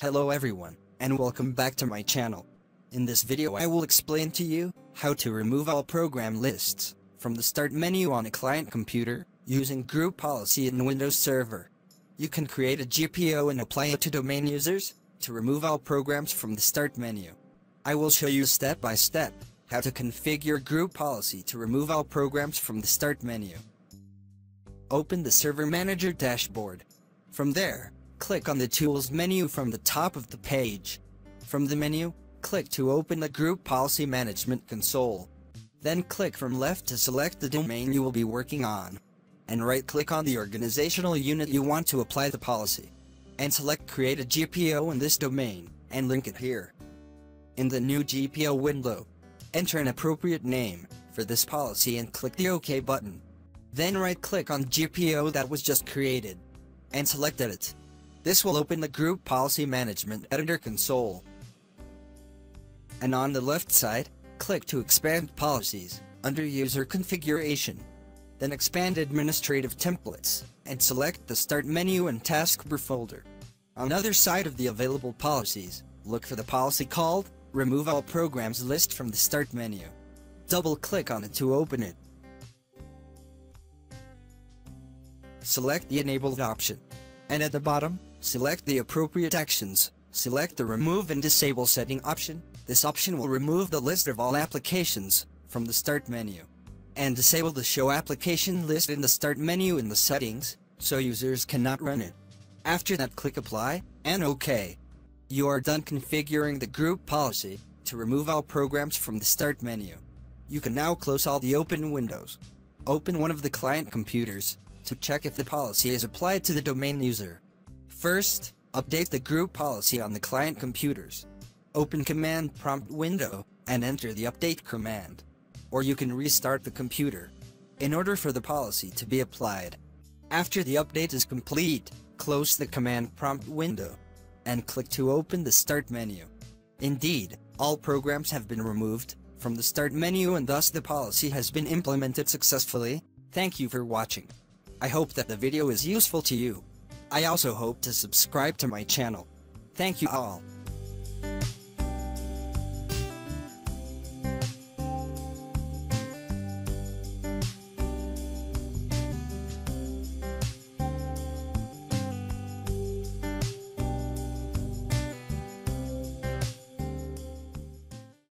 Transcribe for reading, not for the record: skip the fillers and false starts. Hello everyone, and welcome back to my channel. In this video I will explain to you how to remove all program lists from the start menu on a client computer using group policy in Windows Server. You can create a GPO and apply it to domain users to remove all programs from the start menu. I will show you step by step how to configure group policy to remove all programs from the start menu. Open the Server Manager dashboard. From there, click on the Tools menu from the top of the page. From the menu, click to open the Group Policy Management Console. Then click from left to select the domain you will be working on, and right-click on the organizational unit you want to apply the policy, and select Create a GPO in this domain, and link it here. In the new GPO window, enter an appropriate name for this policy and click the OK button. Then right-click on GPO that was just created, and select Edit. This will open the Group Policy Management Editor console. And on the left side, click to expand policies under User Configuration. Then expand Administrative Templates and select the Start menu and Taskbar folder. On the other side of the available policies, look for the policy called Remove All Programs List from the Start menu. Double-click on it to open it. Select the Enabled option. And at the bottom, select the appropriate actions, select the Remove and Disable Setting option. This option will remove the list of all applications from the Start menu, and disable the Show Application List in the Start menu in the settings, so users cannot run it. After that, click Apply, and OK. You are done configuring the group policy to remove all programs from the Start menu. You can now close all the open windows. Open one of the client computers to check if the policy is applied to the domain user. First, update the group policy on the client computers. Open Command Prompt window and enter the update command, or you can restart the computer in order for the policy to be applied. After the update is complete, close the Command Prompt window and click to open the Start menu. Indeed, all programs have been removed from the Start menu and thus the policy has been implemented successfully. Thank you for watching. I hope that the video is useful to you. I also hope to subscribe to my channel. Thank you all.